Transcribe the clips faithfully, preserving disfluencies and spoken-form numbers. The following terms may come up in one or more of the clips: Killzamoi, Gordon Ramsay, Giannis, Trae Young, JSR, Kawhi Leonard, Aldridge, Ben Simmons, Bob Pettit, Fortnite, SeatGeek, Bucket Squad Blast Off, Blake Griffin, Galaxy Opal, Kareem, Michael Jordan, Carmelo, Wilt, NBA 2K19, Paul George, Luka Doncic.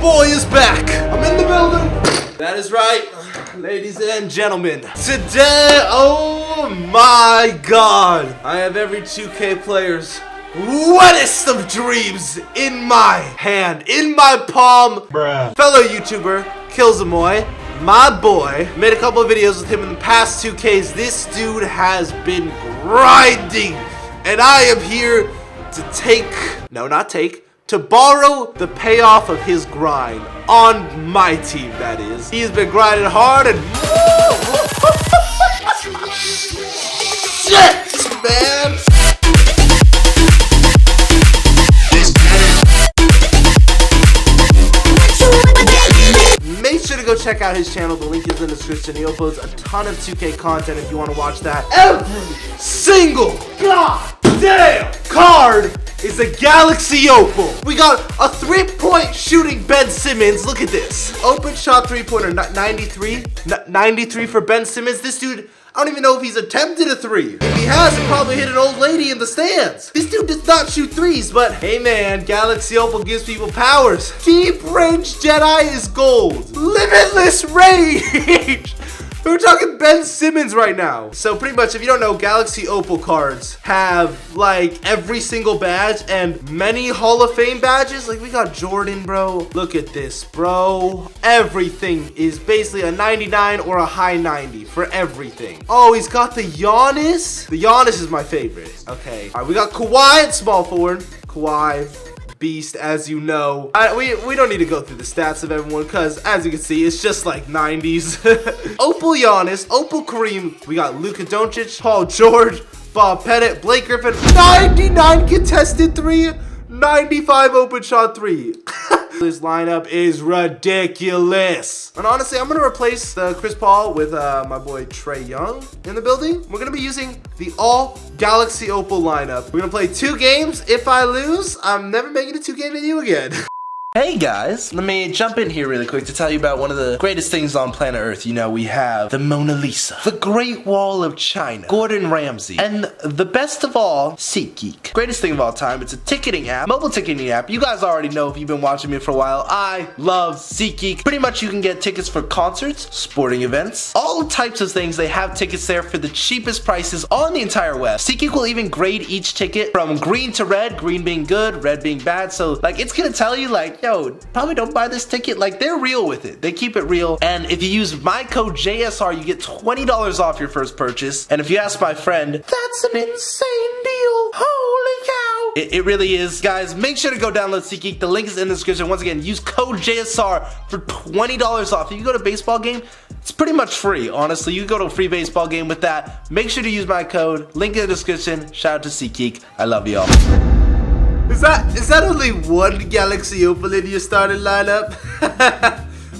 boy is back. I'm in the building. That is right, ladies and gentlemen. Today, oh my God, I have every two K player's wettest of dreams in my hand, in my palm. Bruh. Fellow YouTuber, Killzamoi, my boy, made a couple of videos with him in the past two Ks. This dude has been grinding, and I am here to take, no, not take, to borrow the payoff of his grind on my team, that is. He's been grinding hard and shit, man. Make sure to go check out his channel. The link is in the description. He uploads a ton of two K content if you want to watch that. Every single goddamn card is a Galaxy Opal. We got a three-point shooting Ben Simmons. Look at this. Open shot three-pointer, ninety-three for Ben Simmons. This dude, I don't even know if he's attempted a three. If he has, he probably hit an old lady in the stands. This dude does not shoot threes, but hey man, Galaxy Opal gives people powers. Deep range Jedi is gold. Limitless range. We're talking Ben Simmons right now. So pretty much, if you don't know, Galaxy Opal cards have like every single badge and many Hall of Fame badges. Like we got Jordan, bro. Look at this, bro. Everything is basically a ninety-nine or a high ninety for everything. Oh, he's got the Giannis. The Giannis is my favorite. Okay. All right, we got Kawhi at small forward. Kawhi. Beast, as you know. I, we, we don't need to go through the stats of everyone because, as you can see, it's just like nineties. Opal Giannis, Opal Kareem. We got Luka Doncic, Paul George, Bob Pettit, Blake Griffin. ninety-nine contested three, ninety-five open shot three. This lineup is ridiculous. And honestly, I'm gonna replace the Chris Paul with uh, my boy Trae Young in the building. We're gonna be using the all Galaxy Opal lineup. We're gonna play two games. If I lose, I'm never making a two game video again. Hey guys, let me jump in here really quick to tell you about one of the greatest things on planet Earth. You know, we have the Mona Lisa, the Great Wall of China, Gordon Ramsay, and the best of all, SeatGeek. Greatest thing of all time, it's a ticketing app, mobile ticketing app. You guys already know if you've been watching me for a while, I love SeatGeek. Pretty much you can get tickets for concerts, sporting events, all types of things. They have tickets there for the cheapest prices on the entire web. SeatGeek will even grade each ticket from green to red, green being good, red being bad. So like, it's gonna tell you like, yo, probably don't buy this ticket. Like, they're real with it. They keep it real. And if you use my code J S R, you get twenty dollars off your first purchase. And if you ask my friend, that's an insane deal. Holy cow. It, it really is. Guys, make sure to go download SeatGeek. The link is in the description. Once again, use code J S R for twenty dollars off. If you go to a baseball game, it's pretty much free, honestly. You go to a free baseball game with that. Make sure to use my code. Link in the description. Shout out to SeatGeek. I love y'all. Is that, is that only one Galaxy Opal in your starting lineup?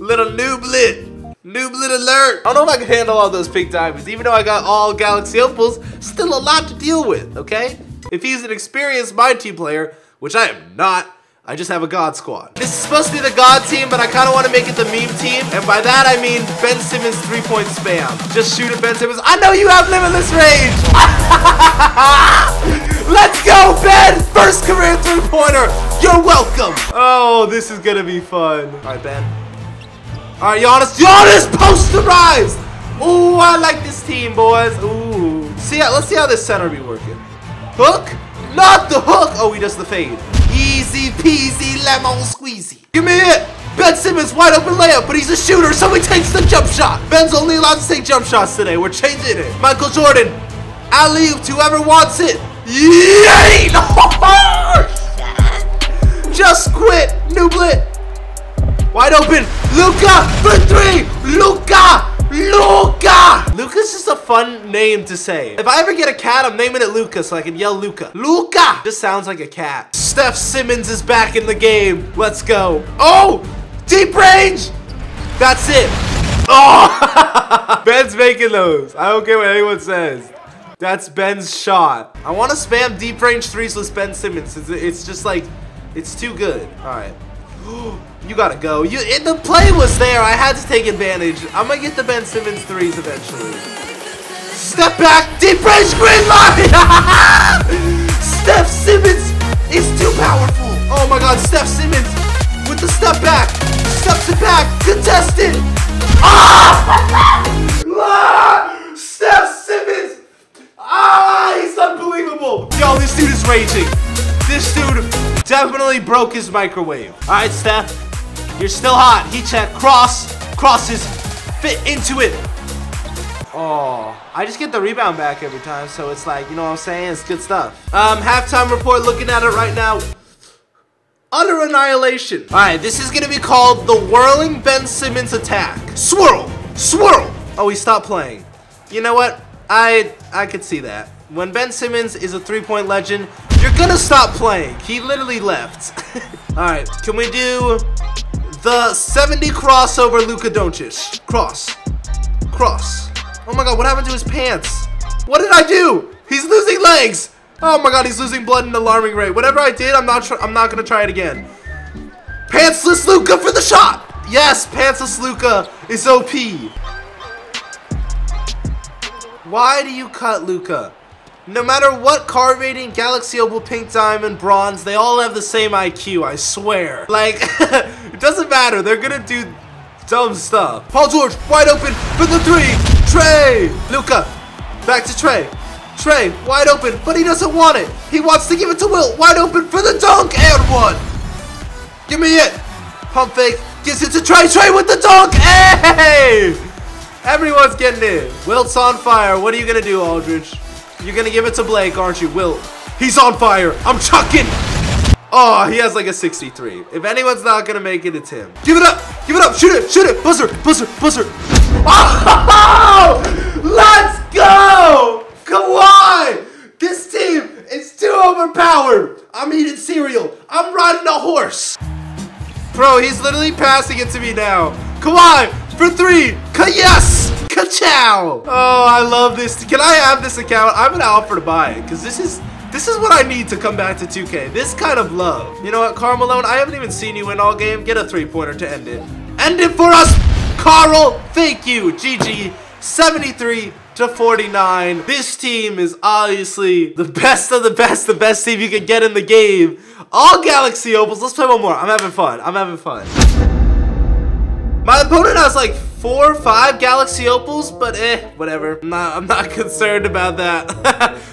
Little nooblet. Nooblet alert. I don't know if I can handle all those pink diamonds. Even though I got all Galaxy Opals, still a lot to deal with, okay? If he's an experienced my team player, which I am not, I just have a God squad. This is supposed to be the God team, but I kind of want to make it the meme team. And by that, I mean Ben Simmons three-point spam. Just shoot at Ben Simmons. I know you have limitless range. Let's go, Ben. First career three-pointer. You're welcome. Oh, this is going to be fun. All right, Ben. All right, Giannis. Giannis posterized. Ooh, I like this team, boys. Ooh. See, let's see how this center be working. Hook? Not the hook. Oh, he does the fade. Easy peasy lemon squeezy. Give me it. Ben Simmons wide open layup, but he's a shooter, so he takes the jump shot. Ben's only allowed to take jump shots today. We're changing it. Michael Jordan, alley oop to whoever wants it. Yay! Just quit, nooblet. Wide open, Luka for three. Luka, Luka. Luka's just a fun name to say. If I ever get a cat, I'm naming it Luka so I can yell Luka. Luka. This sounds like a cat. Steph Simmons is back in the game. Let's go. Oh, deep range. That's it. Oh, Ben's making those. I don't care what anyone says. That's Ben's shot. I want to spam deep range threes with Ben Simmons. It's, it's just like, it's too good. All right. You gotta go. You, it, the play was there. I had to take advantage. I'm gonna get the Ben Simmons threes eventually. Step back. Deep range green line. Steph Simmons. It's too powerful. Oh my God, Steph Simmons with with the step back. Steps it back. Contested. Ah! Steph Simmons. Ah, he's unbelievable. Yo, this dude is raging. This dude definitely broke his microwave. All right, Steph. You're still hot. Heat check. Cross. Crosses. Fit into it. Oh, I just get the rebound back every time, so it's like, you know what I'm saying? It's good stuff. Um, halftime report, looking at it right now. Utter annihilation. All right, this is going to be called the Whirling Ben Simmons Attack. Swirl! Swirl! Oh, he stopped playing. You know what? I, I could see that. When Ben Simmons is a three-point legend, you're going to stop playing. He literally left. All right, can we do the seventy crossover Luka Doncic? Cross. Cross. Oh my god, what happened to his pants? What did I do? He's losing legs. Oh my god, he's losing blood at an alarming rate. Whatever I did, I'm not I'm not going to try it again. Pantsless Luka for the shot. Yes, Pantsless Luka is O P. Why do you cut Luka? No matter what card rating, Galaxy Opal, Pink Diamond, Bronze, they all have the same I Q, I swear. Like, it doesn't matter. They're going to do dumb stuff. Paul George, wide open for the three. Trae! Luka, back to Trae. Trae, wide open, but he doesn't want it. He wants to give it to Wilt. Wide open for the dunk, and one. Give me it. Pump fake, gives it to Trae. Trae with the dunk. Hey! Everyone's getting in. Wilt's on fire. What are you gonna do, Aldridge? You're gonna give it to Blake, aren't you, Wilt? He's on fire. I'm chucking. Oh, he has like a sixty-three. If anyone's not gonna make it, it's him. Give it up. Give it up. Shoot it. Shoot it. Buzzer. Buzzer. Buzzer. Oh, let's go! Kawhi! This team is too overpowered. I'm eating cereal. I'm riding a horse. Bro, he's literally passing it to me now. Kawhi for three. Ka yes! Ka-chow! Oh, I love this. Can I have this account? I'm gonna offer to buy it because this is this is what I need to come back to two K. This kind of love. You know what, Carmelo? I haven't even seen you in all game. Get a three-pointer to end it. End it for us! Carl, thank you. G G, seventy-three to forty-nine. This team is obviously the best of the best, the best team you could get in the game. All Galaxy Opals. Let's play one more. I'm having fun. I'm having fun. My opponent has like four or five Galaxy Opals, but eh, whatever. I'm not, I'm not concerned about that.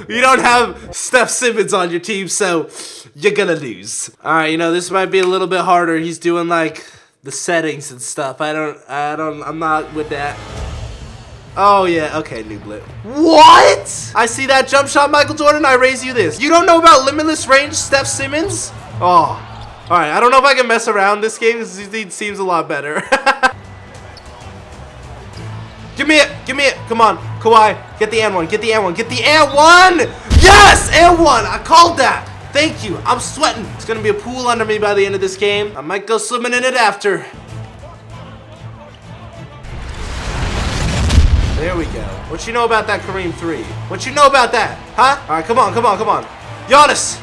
You don't have Steph Simmons on your team, so you're gonna lose. All right, you know, this might be a little bit harder. He's doing like the settings and stuff. I don't, I don't, I'm not with that. Oh yeah, okay, new blip. What? I see that jump shot, Michael Jordan, I raise you this. You don't know about limitless range, Steph Simmons? Oh, all right, I don't know if I can mess around this game. This seems a lot better. Give me it, give me it, come on. Kawhi, get the and one, get the and one, get the and one! Yes, and one, I called that. Thank you. I'm sweating. It's going to be a pool under me by the end of this game. I might go swimming in it after. There we go. What you know about that Kareem three? What you know about that? Huh? All right, come on, come on, come on. Giannis.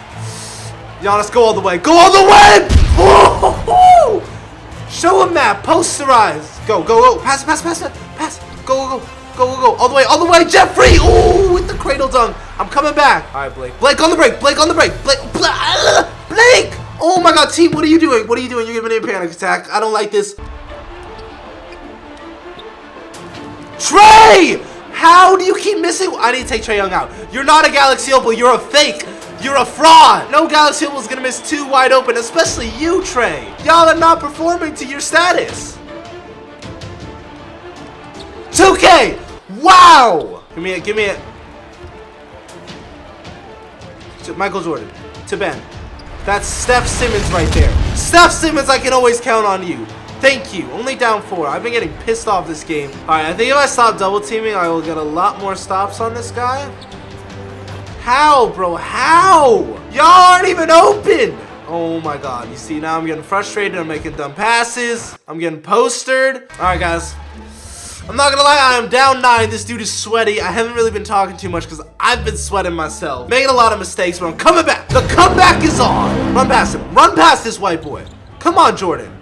Giannis, go all the way. Go all the way! Whoa! Show him that. Posterize. Go, go, go. Pass, pass, pass, pass. Go, go, go. Go, go, go. All the way, all the way. Jeffrey. Ooh, with the cradle dunk. I'm coming back. All right, Blake. Blake on the break. Blake on the break. Blake. Blake. Oh, my God. Team, what are you doing? What are you doing? You're giving me a panic attack. I don't like this. Trae. How do you keep missing? I need to take Trae Young out. You're not a Galaxy Opal. You're a fake. You're a fraud. No Galaxy Opal is going to miss two wide open, especially you, Trae. Y'all are not performing to your status. two K! Wow! Give me it, give me it. To Michael Jordan. To Ben. That's Steph Simmons right there. Steph Simmons, I can always count on you. Thank you. Only down four. I've been getting pissed off this game. Alright, I think if I stop double teaming, I will get a lot more stops on this guy. How, bro? How? Y'all aren't even open! Oh my god. You see, now I'm getting frustrated. I'm making dumb passes. I'm getting postered. Alright, guys. I'm not gonna lie, I am down nine. This dude is sweaty. I haven't really been talking too much because I've been sweating myself. Making a lot of mistakes, but I'm coming back. The comeback is on. Run past him. Run past this white boy. Come on, Jordan.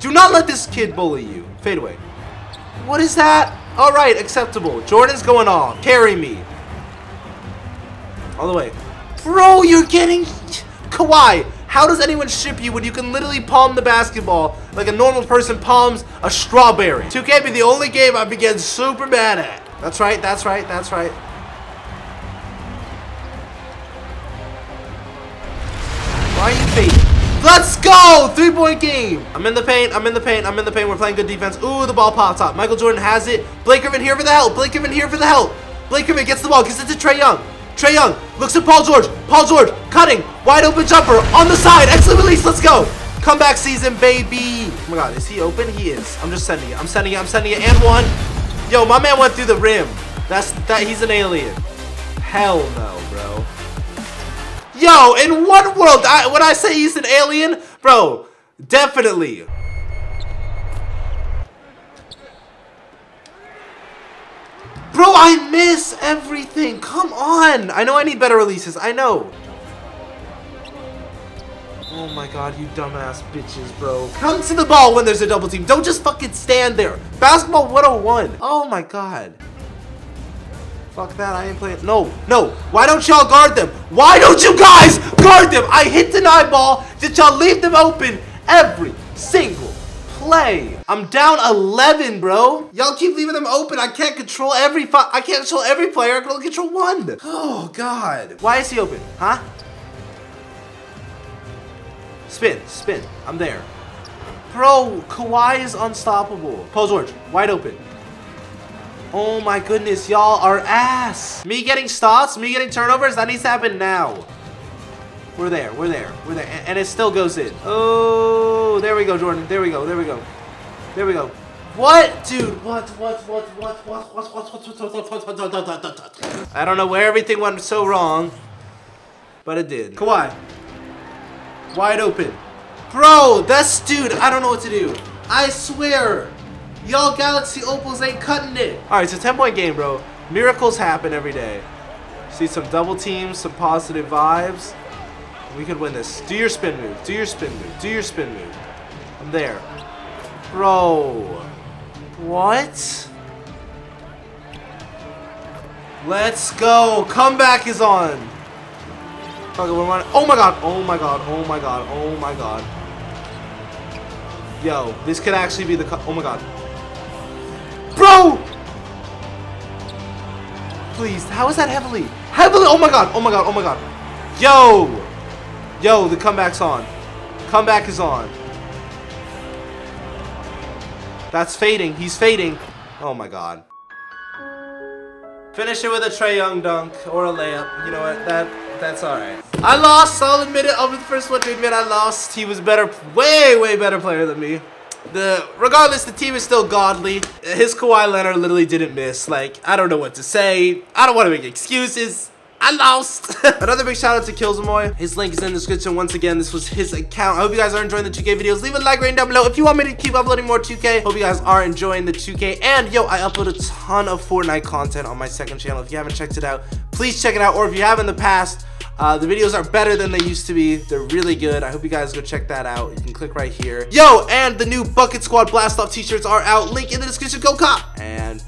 Do not let this kid bully you. Fade away. What is that? All right, acceptable. Jordan's going off. Carry me. All the way. Bro, you're getting... Kawhi, How does anyone ship you when you can literally palm the basketball like a normal person palms a strawberry? two K be the only game I've been getting super mad at. That's right, that's right, that's right. Why are you fading? Let's go! Three-point game. I'm in the paint, I'm in the paint, I'm in the paint. We're playing good defense. Ooh, the ball pops up. Michael Jordan has it. Blake Griffin here for the help. Blake Griffin here for the help. Blake Griffin gets the ball, gets it to Trae Young. Trae Young looks at Paul George. Paul George cutting. Wide open jumper on the side. Excellent release. Let's go. Comeback season, baby. Oh my God. Is he open? He is. I'm just sending it. I'm sending it. I'm sending it. And one. Yo, my man went through the rim. That's that. He's an alien. Hell no, bro. Yo, in what world? I, when I say he's an alien, bro, definitely. Bro, I miss everything. Come on. I know I need better releases. I know. Oh my God, you dumbass bitches, bro. Come to the ball when there's a double team. Don't just fucking stand there. Basketball one oh one. Oh my God. Fuck that. I ain't playing. No, no. Why don't y'all guard them? Why don't you guys guard them? I hit deny ball. Did y'all leave them open every single play? I'm down eleven, bro. Y'all keep leaving them open. I can't control every fi- I can't control every player. I can only control one. Oh God. Why is he open? Huh? Spin, spin. I'm there. Bro, Kawhi is unstoppable. Paul George, wide open. Oh my goodness, y'all are ass. Me getting stops, me getting turnovers, that needs to happen now. We're there, we're there, we're there, and, and it still goes in. Oh, there we go, Jordan. There we go, there we go. There we go. What, dude? What, what, what, what, what, what, what, what, what, what, what, what, what, what, what, I don't know where everything went so wrong, but it did. Kawhi. Wide open. Bro, that's, dude, I don't know what to do. I swear. Y'all Galaxy Opals ain't cutting it. All right, it's a ten-point game, bro. Miracles happen every day. See some double teams, some positive vibes. We could win this. Do your spin move. Do your spin move. Do your spin move. I'm there. Bro. What? Let's go. Comeback is on. Oh my God. Oh my God. Oh my God. Oh my God. Yo, this could actually be the co- oh my God. Bro! Please. How is that heavily? Heavily. Oh my God. Oh my God. Oh my God. Yo. Yo, the comeback's on. Comeback is on. That's fading. He's fading. Oh my God. Finish it with a Trae Young dunk or a layup. You know what? That that's alright. I lost. I'll admit it. I'll be the first one to admit I lost. He was better, way, way better player than me. The regardless, the team is still godly. His Kawhi Leonard literally didn't miss. Like, I don't know what to say. I don't want to make excuses. I lost. Another big shout out to Killzamoi. His link is in the description. Once again, this was his account. I hope you guys are enjoying the two K videos. Leave a like rating down below if you want me to keep uploading more two K. Hope you guys are enjoying the two K. And yo, I upload a ton of Fortnite content on my second channel. If you haven't checked it out, please check it out. Or if you have in the past, uh, the videos are better than they used to be. They're really good. I hope you guys go check that out. You can click right here. Yo, and the new Bucket Squad Blast Off t-shirts are out. Link in the description. Go cop. And